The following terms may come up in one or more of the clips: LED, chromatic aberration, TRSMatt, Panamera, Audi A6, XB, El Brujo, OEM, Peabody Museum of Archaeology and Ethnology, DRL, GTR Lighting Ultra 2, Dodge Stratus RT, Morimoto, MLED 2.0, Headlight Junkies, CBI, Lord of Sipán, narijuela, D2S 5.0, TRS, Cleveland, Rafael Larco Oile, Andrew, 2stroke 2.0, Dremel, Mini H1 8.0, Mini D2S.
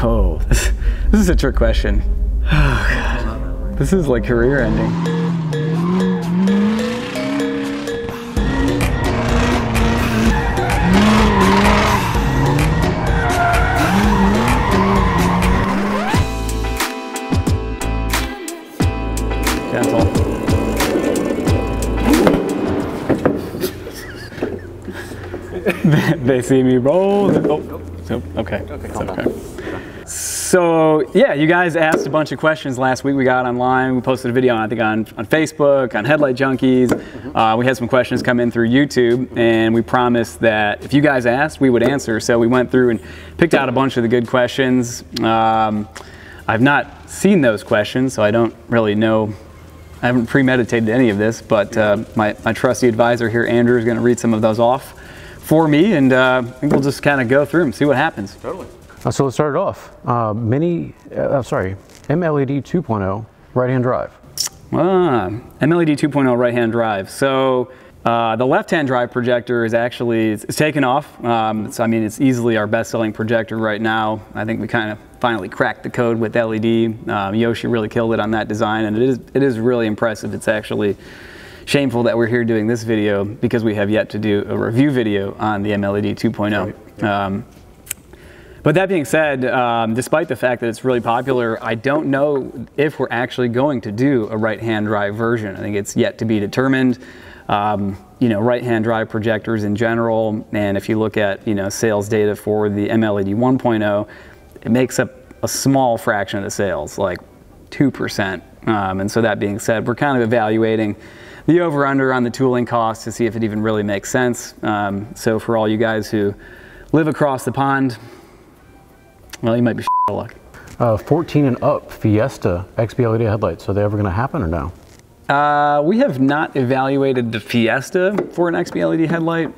Oh, this is a trick question. Oh, God. This is like career ending. Cancel. They see me roll. Nope. Okay. Calm down. So yeah, you guys asked a bunch of questions last week. We got online, we posted a video on, I think on Facebook, on Headlight Junkies. We had some questions come in through YouTube, and we promised that if you guys asked, we would answer. So we went through and picked out a bunch of the good questions. I've not seen those questions, so I don't really know. I haven't premeditated any of this, but my trusty advisor here, Andrew, is gonna read some of those off for me, and I think we'll just kind of go through and see what happens. Totally. So let's start it off. MLED 2.0 right-hand drive. MLED 2.0 right-hand drive. So the left-hand drive projector is actually, it's taken off. So I mean, it's easily our best-selling projector right now. I think we kind of finally cracked the code with LED. Yoshi really killed it on that design, and it is really impressive. It's actually shameful that we're here doing this video because we have yet to do a review video on the MLED 2.0. But that being said, despite the fact that it's really popular, I don't know if we're actually going to do a right-hand drive version. I think it's yet to be determined. You know, right-hand drive projectors in general, and if you look at, you know, sales data for the MLED 1.0, it makes up a small fraction of the sales, like 2%. And so that being said, we're kind of evaluating the over-under on the tooling cost to see if it even really makes sense. So for all you guys who live across the pond, well, you might be shit out of luck. 14 and up Fiesta XB LED headlights. Are they ever going to happen or no? We have not evaluated the Fiesta for an XB LED headlight.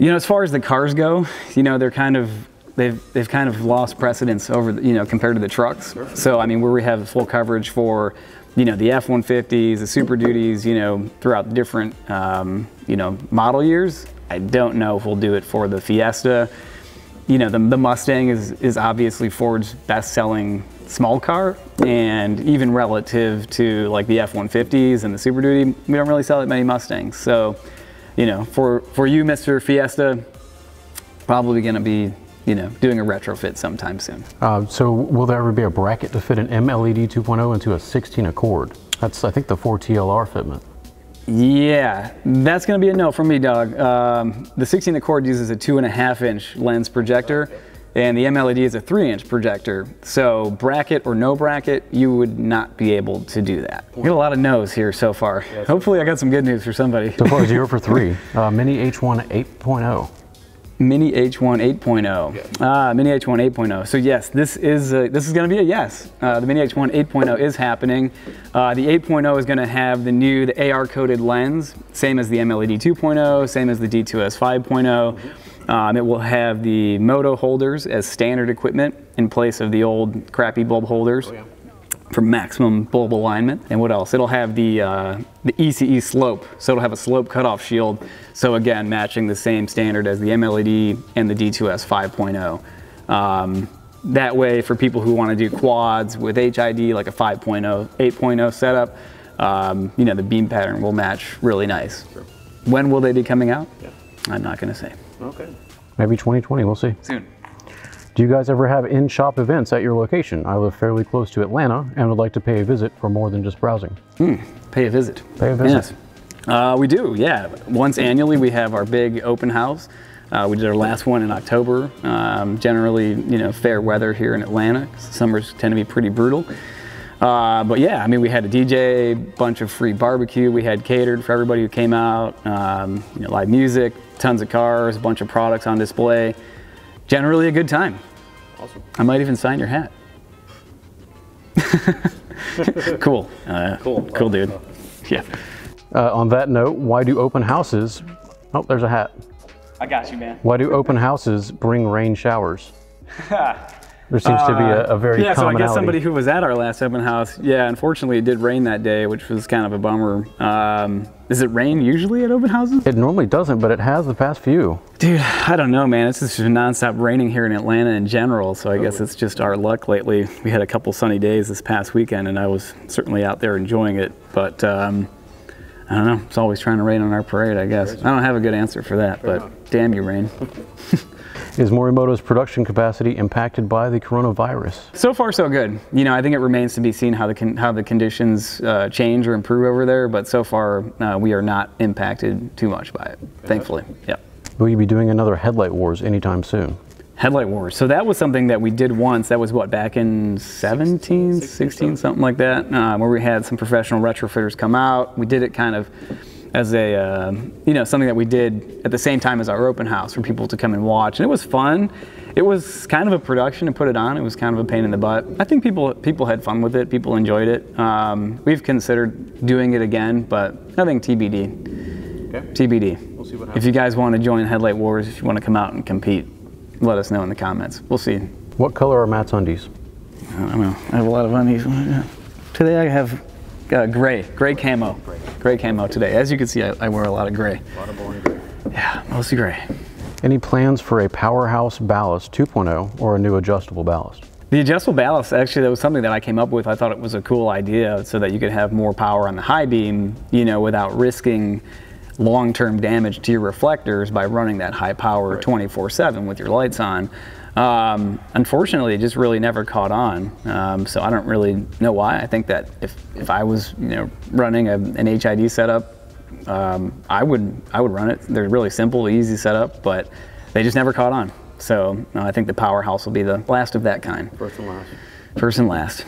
You know, as far as the cars go, you know, they're kind of they've kind of lost precedence over the, you know, compared to the trucks. Sure. So I mean, where we have full coverage for, you know, the F150s, the Super Duties, you know, throughout the different you know, model years, I don't know if we'll do it for the Fiesta. You know, the Mustang is obviously Ford's best-selling small car, and even relative to like the F-150s and the Super Duty, we don't really sell that many Mustangs. So, you know, for you, Mr. Fiesta, probably gonna be, you know, doing a retrofit sometime soon. So will there ever be a bracket to fit an MLED 2.0 into a 16 Accord? That's, I think, the 4TLR fitment. Yeah, that's gonna be a no for me, dog. The 16 Accord uses a 2.5-inch lens projector, and the MLED is a 3-inch projector. So bracket or no bracket, you would not be able to do that. We got a lot of no's here so far. Yes. Hopefully I got some good news for somebody. So far, 0 for 3. Mini H1 8.0. Mini H1 8.0. Yes. Mini H1 8.0. So yes, this is going to be a yes. The Mini H1 8.0 is happening. The 8.0 is going to have the new AR-coated lens, same as the MLED 2.0, same as the D2S 5.0. It will have the moto holders as standard equipment in place of the old crappy bulb holders. Oh, yeah. For maximum bulb alignment. And what else? It'll have the ECE slope, so it'll have a slope cutoff shield. So again, matching the same standard as the MLED and the D2S 5.0. That way, for people who want to do quads with HID, like a 5.0, 8.0 setup, you know, the beam pattern will match really nice. Sure. When will they be coming out? Yeah. I'm not going to say. Okay. Maybe 2020, we'll see. Soon. Do you guys ever have in-shop events at your location? I live fairly close to Atlanta and would like to pay a visit for more than just browsing. Pay a visit. Pay a visit. Yes. We do, yeah. Once annually, we have our big open house. We did our last one in October. Generally, you know, fair weather here in Atlanta. Summers tend to be pretty brutal. But yeah, I mean, we had a DJ, bunch of free barbecue. We had catered for everybody who came out. You know, live music, tons of cars, a bunch of products on display. Generally a good time. Awesome. I might even sign your hat. Cool. Cool dude. Yeah. On that note, why do open houses... Oh, there's a hat. I got you, man. Why do open houses bring rain showers? There seems to be a very commonality. So I guess somebody who was at our last open house, unfortunately it did rain that day, which was kind of a bummer. Does it rain usually at open houses? It normally doesn't, but it has the past few. Dude, I don't know, man. It's just nonstop raining here in Atlanta in general, so I guess it's just our luck lately. We had a couple sunny days this past weekend, and I was certainly out there enjoying it, but I don't know. It's always trying to rain on our parade, I guess. I don't have a good answer for that, but damn you, rain. Is Morimoto's production capacity impacted by the coronavirus? So far, so good. You know, I think it remains to be seen how the conditions change or improve over there, but so far we are not impacted too much by it, thankfully. Yeah. Will you be doing another Headlight Wars anytime soon? Headlight Wars. So that was something that we did once. That was what, back in 16, something like that, where we had some professional retrofitters come out. We did it kind of as a, you know, something that we did at the same time as our open house for people to come and watch. And it was fun. It was kind of a production to put it on. It was kind of a pain in the butt. I think people had fun with it. People enjoyed it. We've considered doing it again, but nothing TBD. Okay. TBD. We'll see what happens. If you guys want to join Headlight Wars, if you want to come out and compete, let us know in the comments. We'll see. What color are Matt's undies? I don't know. I have a lot of undies. Today I have gray camo. Gray camo today. As you can see, I wear a lot of gray. A lot of boring gray. Yeah, mostly gray. Any plans for a powerhouse ballast 2.0 or a new adjustable ballast? The adjustable ballast, actually, that was something that I came up with. I thought it was a cool idea so that you could have more power on the high beam, you know, without risking long-term damage to your reflectors by running that high power 24/7 with your lights on. Unfortunately, it just really never caught on. So I don't really know why. I think that if I was, you know, running an HID setup, I would run it. They're really simple, easy setup, but they just never caught on. So I think the powerhouse will be the last of that kind. First and last. First and last.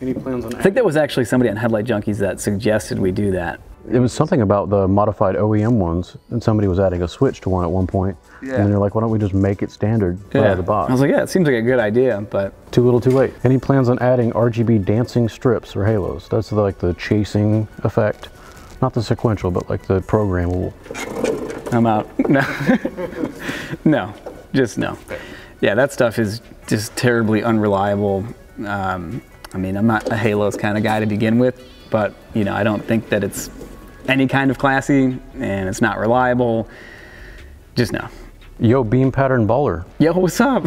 Any plans on that? I think that was actually somebody on Headlight Junkies that suggested we do that. It was something about the modified OEM ones, and somebody was adding a switch to one at one point, and they're like, why don't we just make it standard out of the box? I was like, yeah, it seems like a good idea, but... Too little, too late. Any plans on adding RGB dancing strips or halos? That's like the chasing effect. Not the sequential, but like the programmable. I'm out. No. No. Just no. Yeah, that stuff is just terribly unreliable. I mean, I'm not a halos kind of guy to begin with, but, you know, I don't think that it's any kind of classy, and it's not reliable. Just no. Yo, beam pattern baller. Yo, what's up?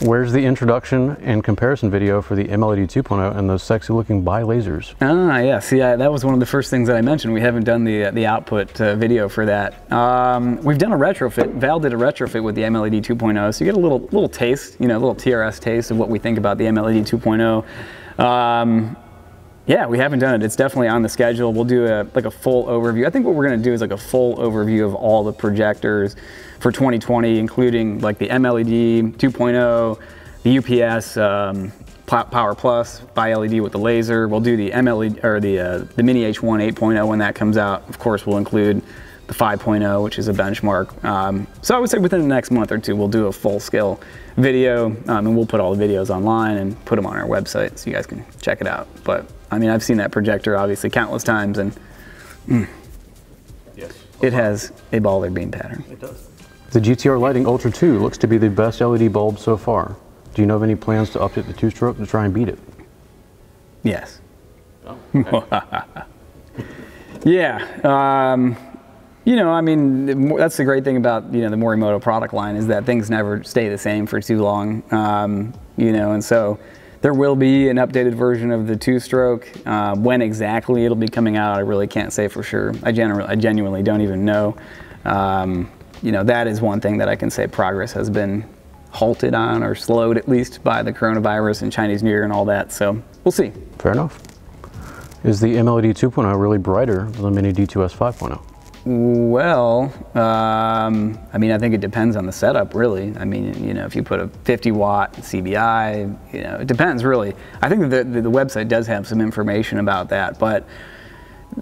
Where's the introduction and comparison video for the MLED 2.0 and those sexy looking bi lasers? Ah, yeah, see, that was one of the first things that I mentioned. We haven't done the output video for that. We've done a retrofit. Val did a retrofit with the MLED 2.0, so you get a little taste, you know, a little TRS taste of what we think about the MLED 2.0. Yeah, we haven't done it. It's definitely on the schedule. We'll do like a full overview. I think what we're going to do is like a full overview of all the projectors for 2020, including like the MLED 2.0, the UPS Power Plus by LED with the laser. We'll do the MLED or the Mini H1 8.0 when that comes out. Of course, we'll include the 5.0, which is a benchmark. So I would say within the next month or two, we'll do a full-scale video, and we'll put all the videos online and put them on our website so you guys can check it out. But I mean, I've seen that projector obviously countless times, and yes, it has a baller beam pattern. It does. The GTR Lighting Ultra 2 looks to be the best LED bulb so far. Do you know of any plans to update the two-stroke to try and beat it? Yes. Oh, okay. Yeah. You know, I mean, that's the great thing about, you know, the Morimoto product line is that things never stay the same for too long, you know, and so there will be an updated version of the two-stroke. When exactly it'll be coming out, I really can't say for sure. I genuinely don't even know. You know, that is one thing that I can say progress has been halted on or slowed, at least, by the coronavirus and Chinese New Year and all that, so we'll see. Fair enough. Is the MLED 2.0 really brighter than the Mini D2S 5.0? Well, I mean, I think it depends on the setup, really. I mean, you know, if you put a 50-watt CBI, you know, it depends, really. I think that the website does have some information about that, but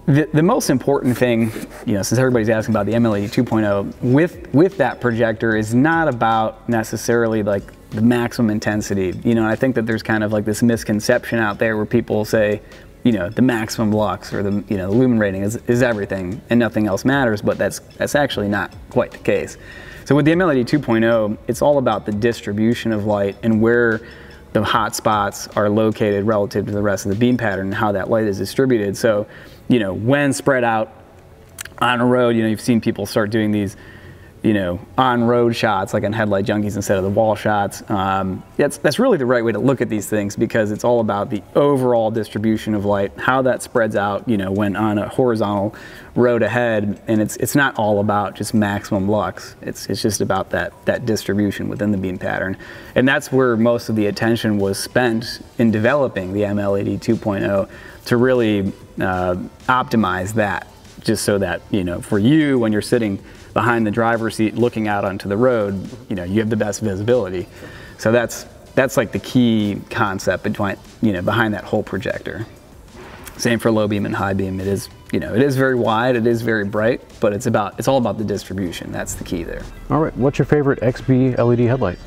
the most important thing, you know, since everybody's asking about the MLED 2.0, with that projector is not about necessarily, like, the maximum intensity. You know, I think that there's kind of, like, this misconception out there where people say, you know, the maximum lux or the, you know, lumen rating is everything and nothing else matters, but that's actually not quite the case. So with the MLED 2.0, it's all about the distribution of light and where the hot spots are located relative to the rest of the beam pattern and how that light is distributed. So, you know, when spread out on a road, you know, you've seen people start doing these, you know, on-road shots, like in Headlight Junkies instead of the wall shots. That's really the right way to look at these things, because it's all about the overall distribution of light, how that spreads out, you know, when on a horizontal road ahead. And it's not all about just maximum lux. It's just about that distribution within the beam pattern. And that's where most of the attention was spent in developing the MLED 2.0 to really optimize that, just so that, you know, for you, when you're sitting behind the driver's seat looking out onto the road, you know, you have the best visibility. So that's like the key concept between, you know, behind that whole projector. Same for low beam and high beam. It is, you know, it is very wide, it is very bright, but it's all about the distribution. That's the key there. All right, what's your favorite XB LED headlight?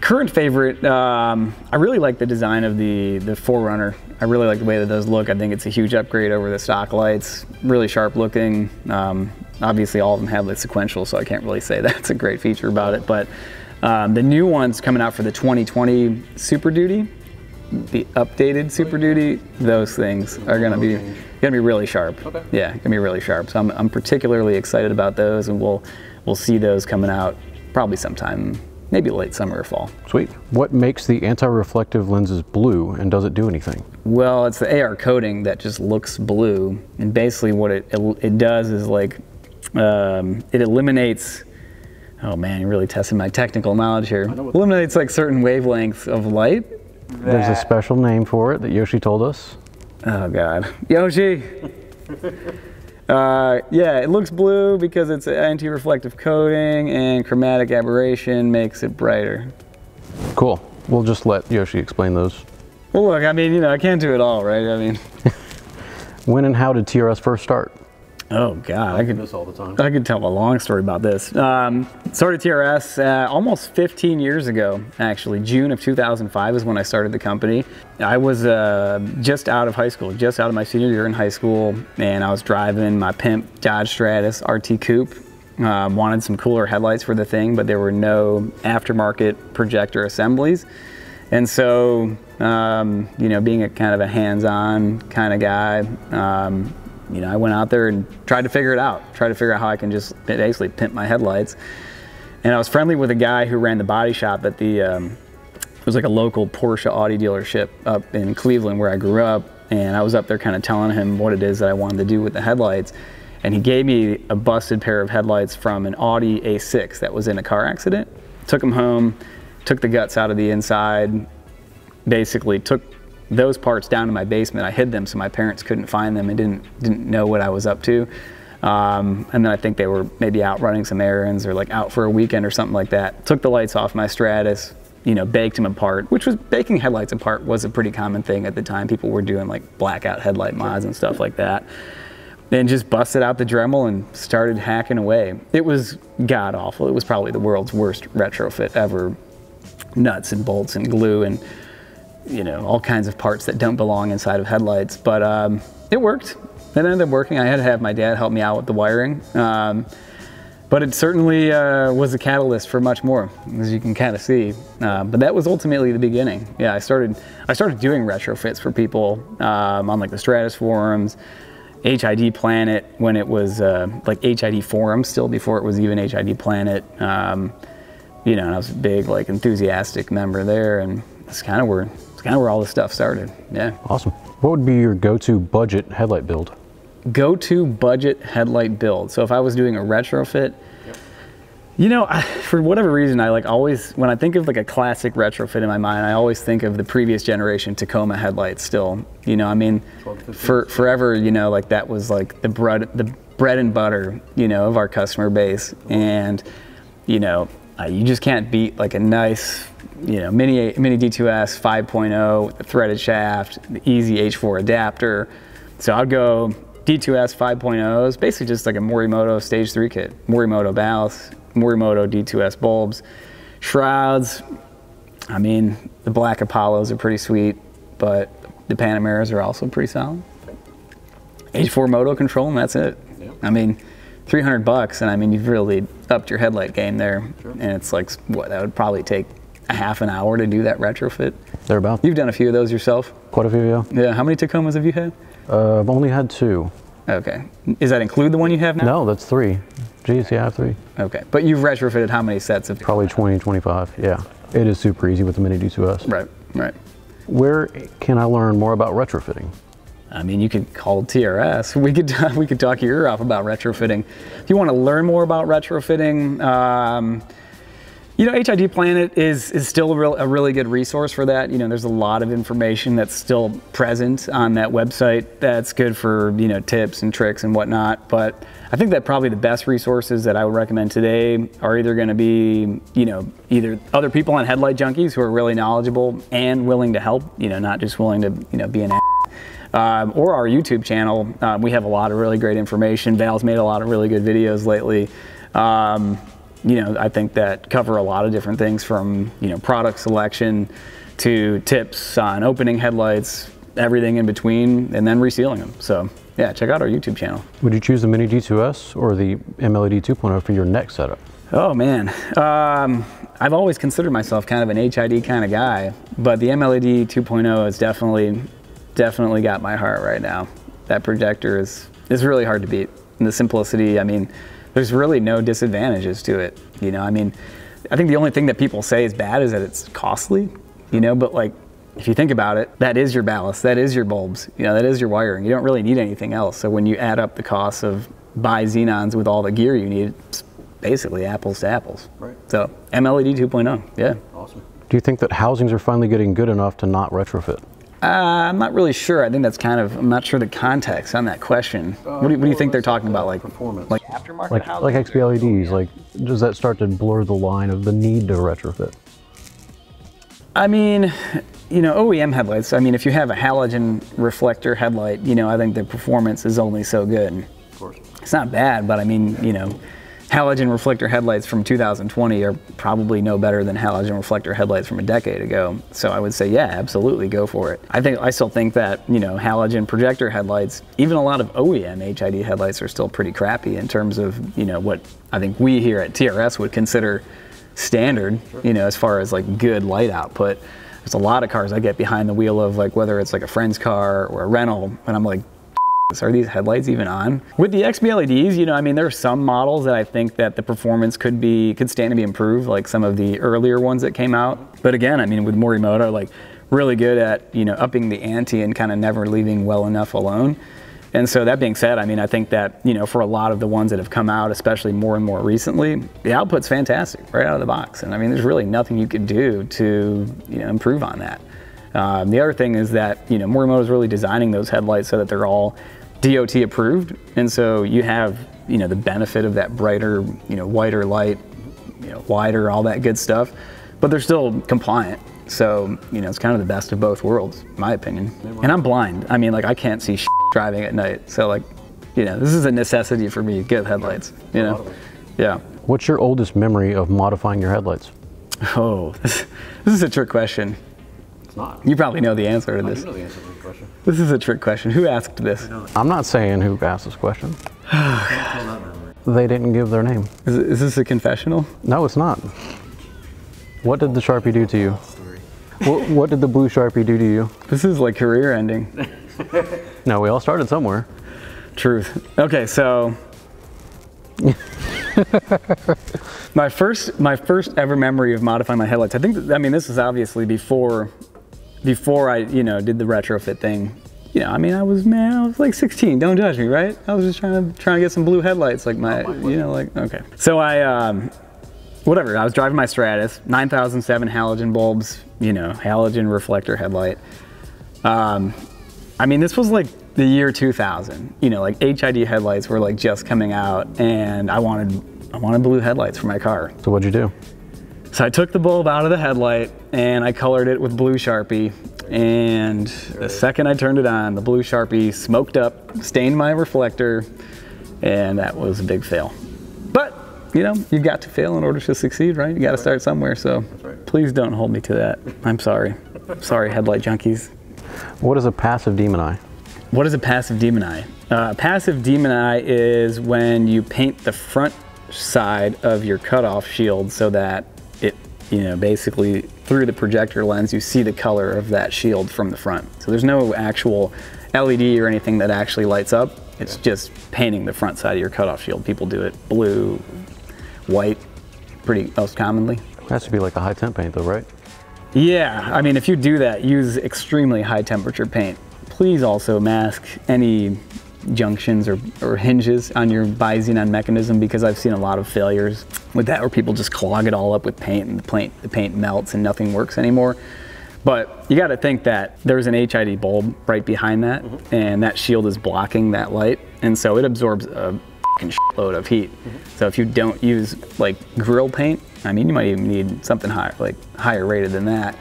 Current favorite, I really like the design of the 4Runner. I really like the way that those look. I think it's a huge upgrade over the stock lights. Really sharp looking. Obviously all of them have the sequential, so I can't really say that's a great feature about it, but the new ones coming out for the 2020 Super Duty, the updated Super Duty, those things are gonna be really sharp. Okay. Yeah, gonna be really sharp. So I'm particularly excited about those, and we'll see those coming out probably sometime, maybe late summer or fall. Sweet. What makes the anti-reflective lenses blue, and does it do anything? Well, it's the AR coating that just looks blue, and basically what it does is, like, it eliminates, oh man, you're really testing my technical knowledge here. Eliminates like certain wavelengths of light. There's a special name for it that Yoshi told us. Oh God, Yoshi. Yeah, it looks blue because it's anti-reflective coating, and chromatic aberration makes it brighter. Cool. We'll just let Yoshi explain those. Well, look, I mean, you know, I can't do it all, right? I mean. When and how did TRS first start? Oh God, I could do this all the time. I could tell a long story about this. Started TRS almost 15 years ago, actually. June of 2005 is when I started the company. I was just out of high school, just out of my senior year in high school, and I was driving my pimp Dodge Stratus RT Coupe. Wanted some cooler headlights for the thing, but there were no aftermarket projector assemblies. And so, you know, being a kind of a hands-on kind of guy, you know, I went out there and tried to figure it out. Tried to figure out how I can just basically pimp my headlights. And I was friendly with a guy who ran the body shop at the, it was like a local Porsche Audi dealership up in Cleveland where I grew up. And I was up there kind of telling him what it is that I wanted to do with the headlights. And he gave me a busted pair of headlights from an Audi A6 that was in a car accident. Took them home, took the guts out of the inside, basically took those parts down to my basement. I hid them so my parents couldn't find them and didn't know what I was up to. And then I think they were maybe out running some errands or like out for a weekend or something like that. Took the lights off my Stratus, you know, baked them apart, which was, baking headlights apart was a pretty common thing at the time. People were doing like blackout headlight mods and stuff like that. Then just busted out the Dremel and started hacking away. It was god awful. It was probably the world's worst retrofit ever. Nuts and bolts and glue and, you know, all kinds of parts that don't belong inside of headlights, but it worked. It ended up working. I had to have my dad help me out with the wiring, but it certainly was a catalyst for much more, as you can kind of see. But that was ultimately the beginning. Yeah, I started doing retrofits for people on like the Stratus forums, HID Planet, when it was like HID forums still, before it was even HID Planet. You know, and I was a big, like, enthusiastic member there, and that's kind of where all this stuff started. Yeah. Awesome. What would be your go-to budget headlight build? Go-to budget headlight build. So if I was doing a retrofit, yep. You know, for whatever reason, I like always, when I think of like a classic retrofit in my mind, I always think of the previous generation Tacoma headlights still. You know, I mean, forever, you know, like that was like the bread and butter, you know, of our customer base. Cool. And, you know, you just can't beat like a nice, you know, Mini D2S 5.0 with the threaded shaft, the easy H4 adapter. So I'd go D2S 5.0s, basically just like a Morimoto stage 3 kit. Morimoto ballast, Morimoto D2S bulbs, shrouds. I mean, the black Apollos are pretty sweet, but the Panameras are also pretty solid. H4 moto control, and that's it. Yeah. I mean, $300 bucks, and I mean, you've really upped your headlight game there. Sure. And it's like, what, that would probably take a half an hour to do that retrofit. Thereabout. You've done a few of those yourself? Quite a few, yeah. Yeah. How many Tacomas have you had? I've only had 2. Okay. Does that include the one you have now? No, that's 3. Geez, yeah, I have 3. Okay. But you've retrofitted how many sets of Tacoma? Probably 20, 25, yeah. It is super easy with the Mini D2S. Right, right. Where can I learn more about retrofitting? I mean, you could call TRS. We could talk your ear off about retrofitting. If you want to learn more about retrofitting, you know, HID Planet is still a really good resource for that. You know, there's a lot of information that's still present on that website that's good for, you know, tips and tricks and whatnot. But I think that probably the best resources that I would recommend today are either going to be, you know, either other people on Headlight Junkies who are really knowledgeable and willing to help, you know, not just willing to, you know, be an or our YouTube channel. We have a lot of really great information. Val's made a lot of really good videos lately. You know, I think that cover a lot of different things, from, you know, product selection to tips on opening headlights, everything in between, and then resealing them. So yeah, check out our YouTube channel. Would you choose the Mini D2S or the MLED 2.0 for your next setup? Oh man, I've always considered myself kind of an HID kind of guy, but the MLED 2.0 has definitely got my heart right now. That projector is really hard to beat. And the simplicity, I mean, there's really no disadvantages to it. You know, I mean, I think the only thing that people say is bad is that it's costly, you know, but like, if you think about it, that is your ballast, that is your bulbs, you know, that is your wiring. You don't really need anything else. So when you add up the cost of buy Xenons with all the gear you need, it's basically apples to apples. Right. So MLED 2.0, yeah. Awesome. Do you think that housings are finally getting good enough to not retrofit? I'm not really sure. I think that's kind of, I'm not sure the context on that question. What do you think they're talking about? Like performance, like aftermarket, like XB LEDs. Like, does that start to blur the line of the need to retrofit? I mean, you know, OEM headlights. I mean, if you have a halogen reflector headlight, you know, I think the performance is only so good. Of course, it's not bad, but I mean, you know, halogen reflector headlights from 2020 are probably no better than halogen reflector headlights from a decade ago. So I would say, yeah, absolutely, go for it. I still think that, you know, halogen projector headlights, even a lot of OEM HID headlights, are still pretty crappy in terms of, you know, what I think we here at TRS would consider standard, you know, as far as like good light output. There's a lot of cars I get behind the wheel of, like, whether it's like a friend's car or a rental, and I'm like, are these headlights even on? With the XB LEDs, you know, I mean, there are some models that I think that the performance could stand to be improved, like some of the earlier ones that came out. But again, I mean, with Morimoto, like, really good at, you know, upping the ante and kind of never leaving well enough alone. And so that being said, I mean, I think that, you know, for a lot of the ones that have come out, especially more and more recently, the output's fantastic right out of the box. And I mean, there's really nothing you could do to, you know, improve on that. The other thing is that, you know, Morimoto is really designing those headlights so that they're all DOT approved, and so you have, you know, the benefit of that brighter, you know, whiter light, you know, wider, all that good stuff, but they're still compliant. So, you know, it's kind of the best of both worlds, in my opinion. And I'm blind. I mean, like, I can't see driving at night, so, like, you know, this is a necessity for me. Get headlights, you know. Yeah. What's your oldest memory of modifying your headlights? Oh, this is a trick question. Not. You probably know the answer to this. I do know the answer to this question. This is a trick question. Who asked this? I'm not saying who asked this question. They didn't give their name. Is this a confessional? No, it's not. What did the Sharpie do to you? What did the blue Sharpie do to you? This is like career ending. No, we all started somewhere. Truth. Okay, so my first ever memory of modifying my headlights, I think, I mean, this is obviously before I, you know, did the retrofit thing. You know, I mean, I was like 16, don't judge me, right? I was just trying to get some blue headlights, like my, you know, like, okay. So I was driving my Stratus, 9007 halogen bulbs, you know, halogen reflector headlight. I mean, this was like the year 2000, you know, like HID headlights were like just coming out, and I wanted blue headlights for my car. So what'd you do? So I took the bulb out of the headlight and I colored it with blue Sharpie. And the second I turned it on, the blue Sharpie smoked up, stained my reflector, and that was a big fail. But, you know, you've got to fail in order to succeed, right? You got to start somewhere. So please don't hold me to that. I'm sorry. Sorry, Headlight Junkies. What is a passive demon eye? What is a passive demon eye? Passive demon eye is when you paint the front side of your cutoff shield so that it, basically through the projector lens, you see the color of that shield from the front. So there's no actual LED or anything that actually lights up. It's just painting the front side of your cutoff shield. People do it blue, white, pretty most commonly. That should be like a high temp paint though, right? Yeah, I mean, if you do that, use extremely high temperature paint. Please also mask any junctions or hinges on your bi-xenon mechanism, because I've seen a lot of failures with that where people just clog it all up with paint and the paint melts and nothing works anymore. But you got to think that there's an HID bulb right behind that, and that shield is blocking that light, and so it absorbs a fucking shitload of heat. So if you don't use like grill paint, I mean, you might even need something higher, like higher rated than that.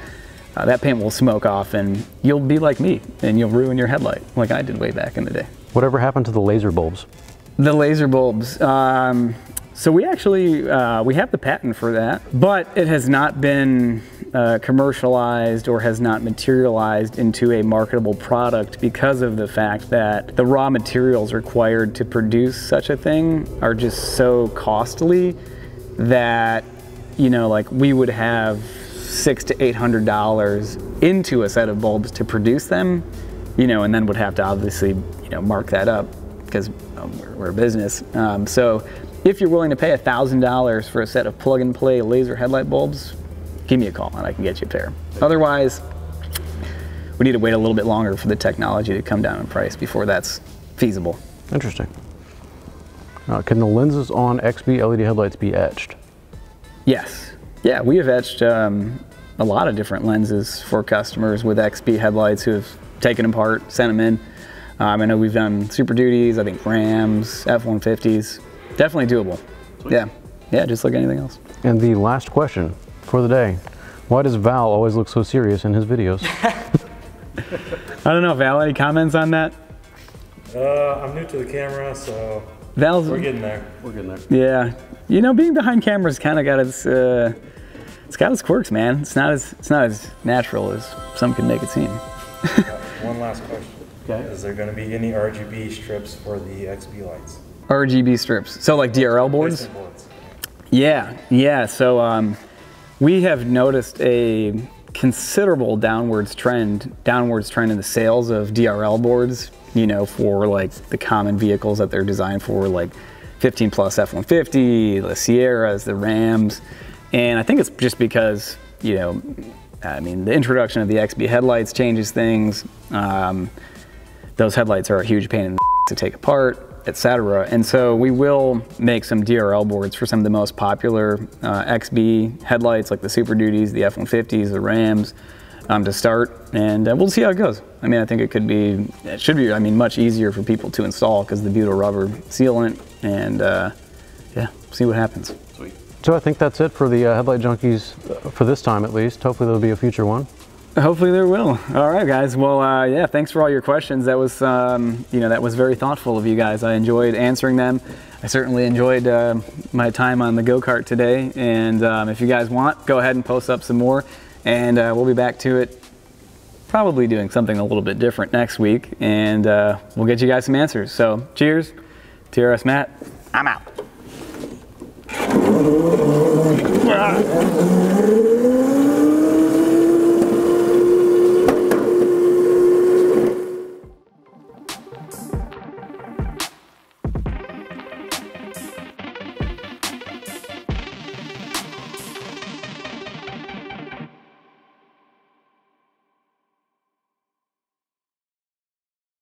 That paint will smoke off, and you'll be like me, and you'll ruin your headlight, like I did way back in the day. Whatever happened to the laser bulbs? The laser bulbs. So we actually we have the patent for that, but it has not been commercialized or has not materialized into a marketable product because of the fact that the raw materials required to produce such a thing are just so costly that, like we would have $600 to $800 into a set of bulbs to produce them, and then would have to obviously, mark that up because we're a business. So if you're willing to pay $1,000 for a set of plug-and-play laser headlight bulbs, give me a call and I can get you a pair. Otherwise, we need to wait a little bit longer for the technology to come down in price before that's feasible. Interesting. Can the lenses on XB LED headlights be etched? Yes. Yeah, we have etched a lot of different lenses for customers with XB headlights who have taken them apart, sent them in. I know we've done Super Duties, I think Rams, F150s. Definitely doable. Sweet. Yeah. Yeah, just like anything else. And the last question for the day. Why does Val always look so serious in his videos? I don't know, Val, any comments on that? I'm new to the camera, so Val's, we're getting there. We're getting there. Yeah. Being behind camera's kind of got its quirks, man. It's not as natural as some can make it seem. One last question. Okay. Is there going to be any RGB strips for the XB lights? RGB strips, so like DRL boards? Yeah, so we have noticed a considerable downwards trend in the sales of DRL boards, for like the common vehicles that they're designed for, like 15 plus F-150, the Sierras, the Rams. And I think it's just because, the introduction of the XB headlights changes things. Those headlights are a huge pain in the to take apart, etc. And so we will make some DRL boards for some of the most popular XB headlights, like the Super Duties, the F-150s, the Rams, to start, and we'll see how it goes. I mean, I think it should be, much easier for people to install because the butyl rubber sealant, and yeah, see what happens. Sweet. So I think that's it for the Headlight Junkies for this time at least. Hopefully there'll be a future one. Hopefully there will. All right, guys. Well, yeah, thanks for all your questions. That was, that was very thoughtful of you guys. I enjoyed answering them. I certainly enjoyed my time on the go-kart today. And if you guys want, go ahead and post up some more. And we'll be back to it, probably doing something a little bit different next week. And we'll get you guys some answers. So cheers. TRS Matt, I'm out.